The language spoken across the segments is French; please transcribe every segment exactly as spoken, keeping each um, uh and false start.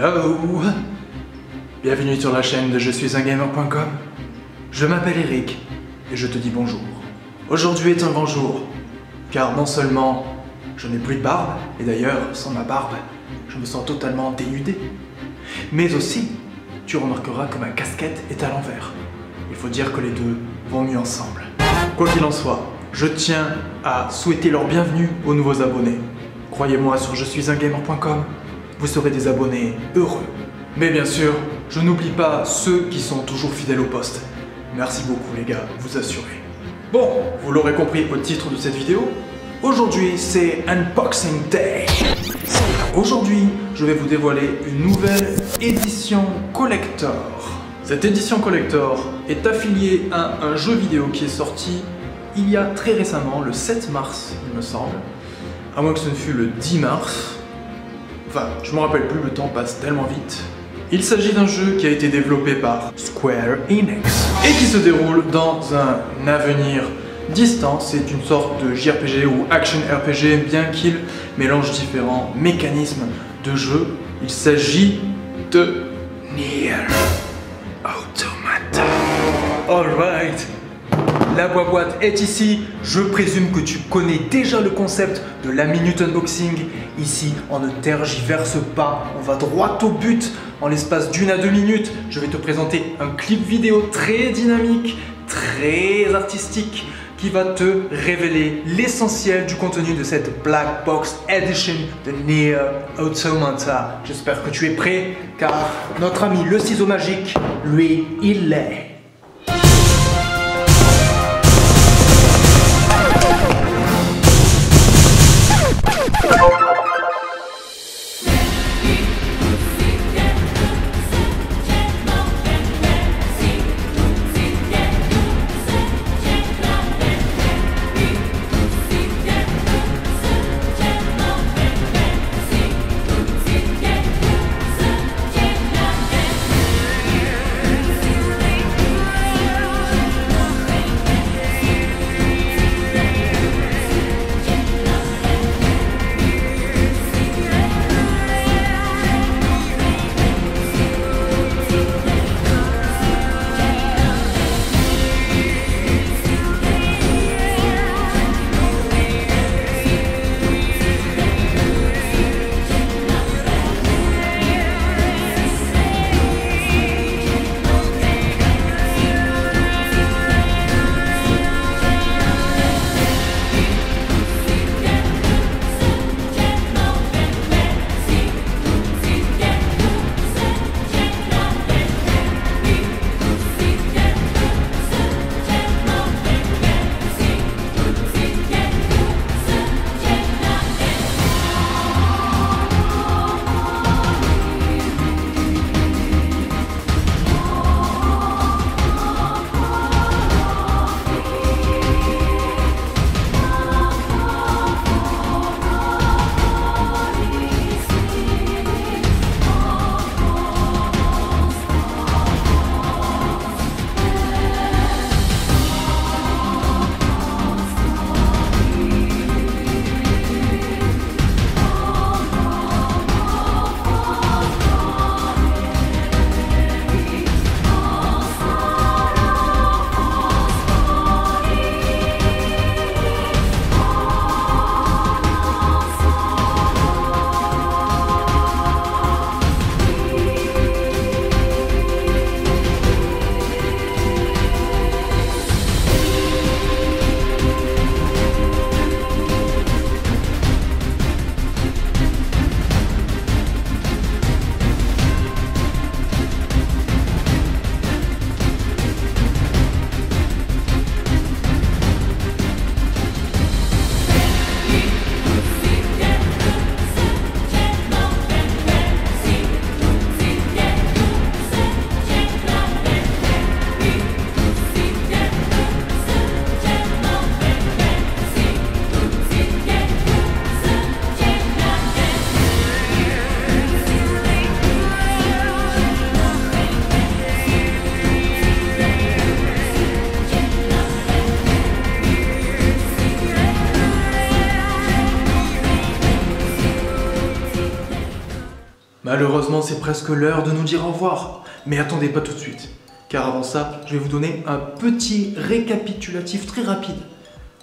Hello! Bienvenue sur la chaîne de je suis un gamer point com. Je m'appelle Eric et je te dis bonjour. Aujourd'hui est un grand jour, car non seulement je n'ai plus de barbe, et d'ailleurs sans ma barbe, je me sens totalement dénudé, mais aussi tu remarqueras que ma casquette est à l'envers. Il faut dire que les deux vont mieux ensemble. Quoi qu'il en soit, je tiens à souhaiter leur bienvenue aux nouveaux abonnés. Croyez-moi, sur je suis un gamer point com, vous serez des abonnés heureux. Mais bien sûr, je n'oublie pas ceux qui sont toujours fidèles au poste. Merci beaucoup les gars, vous assurez. Bon, vous l'aurez compris au titre de cette vidéo, aujourd'hui c'est Unboxing Day. Aujourd'hui, je vais vous dévoiler une nouvelle édition collector. Cette édition collector est affiliée à un jeu vidéo qui est sorti il y a très récemment, le sept mars, il me semble. À moins que ce ne fût le dix mars. Enfin, je me rappelle plus, le temps passe tellement vite. Il s'agit d'un jeu qui a été développé par Square Enix et qui se déroule dans un avenir distant. C'est une sorte de J R P G ou action R P G, bien qu'il mélange différents mécanismes de jeu. Il s'agit de NieR Automata. Alright, la boîte est ici. Je présume que tu connais déjà le concept de la minute unboxing. Ici, on ne tergiverse pas, on va droit au but. En l'espace d'une à deux minutes, je vais te présenter un clip vidéo très dynamique, très artistique, qui va te révéler l'essentiel du contenu de cette Black Box Edition de NieR Automata. J'espère que tu es prêt, car notre ami le ciseau magique, lui, il l'est. Malheureusement, c'est presque l'heure de nous dire au revoir. Mais attendez pas tout de suite, car avant ça, je vais vous donner un petit récapitulatif très rapide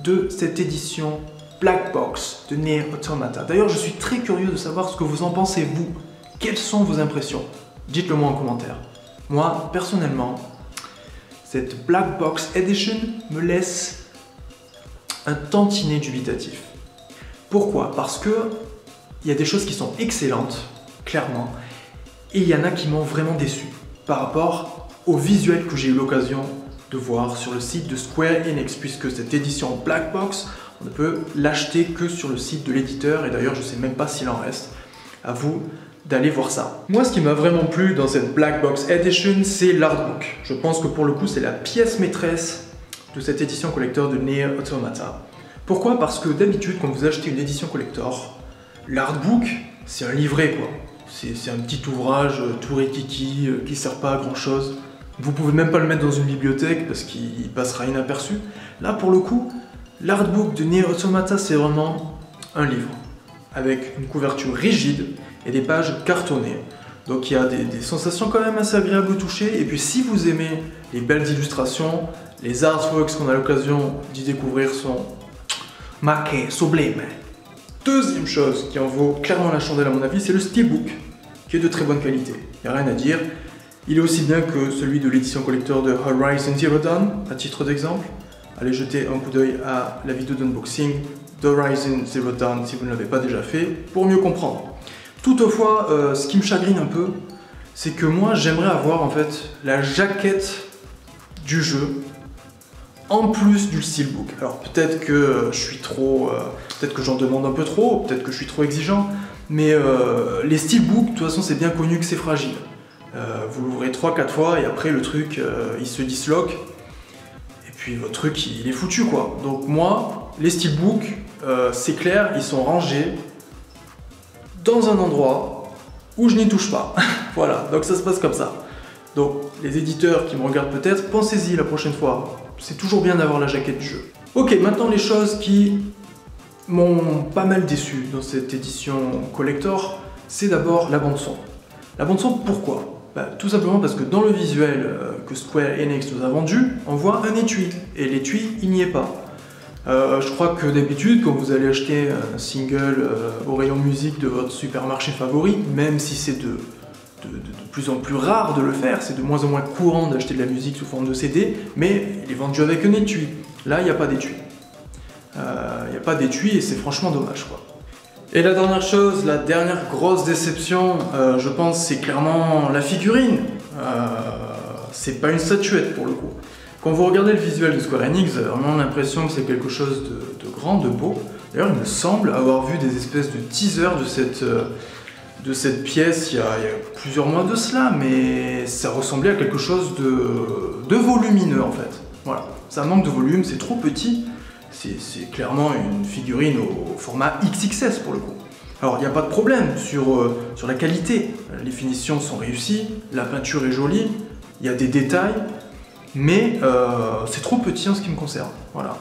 de cette édition Black Box de NieR Automata. D'ailleurs, je suis très curieux de savoir ce que vous en pensez, vous. Quelles sont vos impressions? Dites-le moi en commentaire. Moi, personnellement, cette Black Box Edition me laisse un tantinet dubitatif. Pourquoi? Parce que il y a des choses qui sont excellentes, clairement, et il y en a qui m'ont vraiment déçu par rapport au visuel que j'ai eu l'occasion de voir sur le site de Square Enix, puisque cette édition Black Box, on ne peut l'acheter que sur le site de l'éditeur, et d'ailleurs je ne sais même pas s'il en reste. À vous d'aller voir ça. Moi, ce qui m'a vraiment plu dans cette Black Box Edition, c'est l'artbook. Je pense que pour le coup, c'est la pièce maîtresse de cette édition collector de NieR Automata. Pourquoi? Parce que d'habitude, quand vous achetez une édition collector, l'artbook, c'est un livret, quoi. C'est un petit ouvrage euh, tout rikiki, euh, qui sert pas à grand chose. Vous pouvez même pas le mettre dans une bibliothèque parce qu'il passera inaperçu. Là, pour le coup, l'artbook de NieR Automata, c'est vraiment un livre, avec une couverture rigide et des pages cartonnées. Donc il y a des, des sensations quand même assez agréables au toucher. Et puis si vous aimez les belles illustrations, les artworks qu'on a l'occasion d'y découvrir sont maqués, sublimes. Deuxième chose qui en vaut clairement la chandelle à mon avis, c'est le SteelBook, qui est de très bonne qualité. Il n'y a rien à dire. Il est aussi bien que celui de l'édition collector de Horizon Zero Dawn, à titre d'exemple. Allez jeter un coup d'œil à la vidéo d'unboxing d'Horizon Zero Dawn si vous ne l'avez pas déjà fait, pour mieux comprendre. Toutefois, euh, ce qui me chagrine un peu, c'est que moi j'aimerais avoir en fait la jaquette du jeu en plus du steelbook. Alors peut-être que euh, je suis trop... Euh, peut-être que j'en demande un peu trop, peut-être que je suis trop exigeant, mais euh, les steelbooks, de toute façon c'est bien connu que c'est fragile. Euh, vous l'ouvrez trois quatre fois et après le truc euh, il se disloque. Puis votre truc il est foutu quoi. Donc moi les steelbooks euh, c'est clair, ils sont rangés dans un endroit où je n'y touche pas. Voilà, donc ça se passe comme ça. Donc les éditeurs qui me regardent peut-être, pensez-y la prochaine fois, c'est toujours bien d'avoir la jaquette du jeu. Ok, maintenant les choses qui m'ont pas mal déçu dans cette édition collector, c'est d'abord la bande son. La bande son, pourquoi? Bah, tout simplement parce que dans le visuel euh, que Square Enix nous a vendu, on voit un étui, et l'étui, il n'y est pas. Euh, je crois que d'habitude, quand vous allez acheter un single euh, au rayon musique de votre supermarché favori, même si c'est de, de, de, de plus en plus rare de le faire, c'est de moins en moins courant d'acheter de la musique sous forme de C D, mais il est vendu avec un étui. Là, il n'y a pas d'étui. Il euh, n'y a pas d'étui, et c'est franchement dommage, quoi. Et la dernière chose, la dernière grosse déception, euh, je pense, c'est clairement la figurine. Euh, c'est pas une statuette pour le coup. Quand vous regardez le visuel de Square Enix, vous avez vraiment l'impression que c'est quelque chose de, de grand, de beau. D'ailleurs, il me semble avoir vu des espèces de teasers de cette, euh, de cette pièce il y, a, il y a plusieurs mois de cela, mais ça ressemblait à quelque chose de, de volumineux en fait. Voilà, ça manque de volume, c'est trop petit. C'est clairement une figurine au format X X S pour le coup. Alors il n'y a pas de problème sur, euh, sur la qualité, les finitions sont réussies, la peinture est jolie, il y a des détails, mais euh, c'est trop petit en ce qui me concerne. Voilà.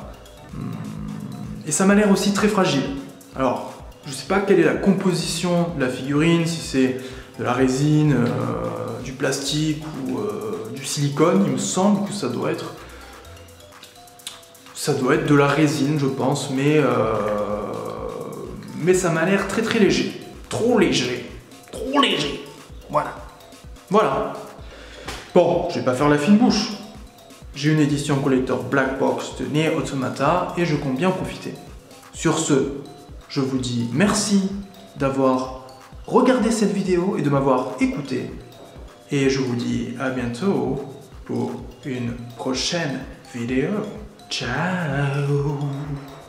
Et ça m'a l'air aussi très fragile. Alors je ne sais pas quelle est la composition de la figurine, si c'est de la résine, euh, du plastique ou euh, du silicone, il me semble que ça doit être... Ça doit être de la résine, je pense, mais, euh... mais ça m'a l'air très très léger. Trop léger. Trop léger. Voilà. Voilà. Bon, je vais pas faire la fine bouche. J'ai une édition collector Black Box de NieR Automata et je compte bien en profiter. Sur ce, je vous dis merci d'avoir regardé cette vidéo et de m'avoir écouté. Et je vous dis à bientôt pour une prochaine vidéo. Ciao.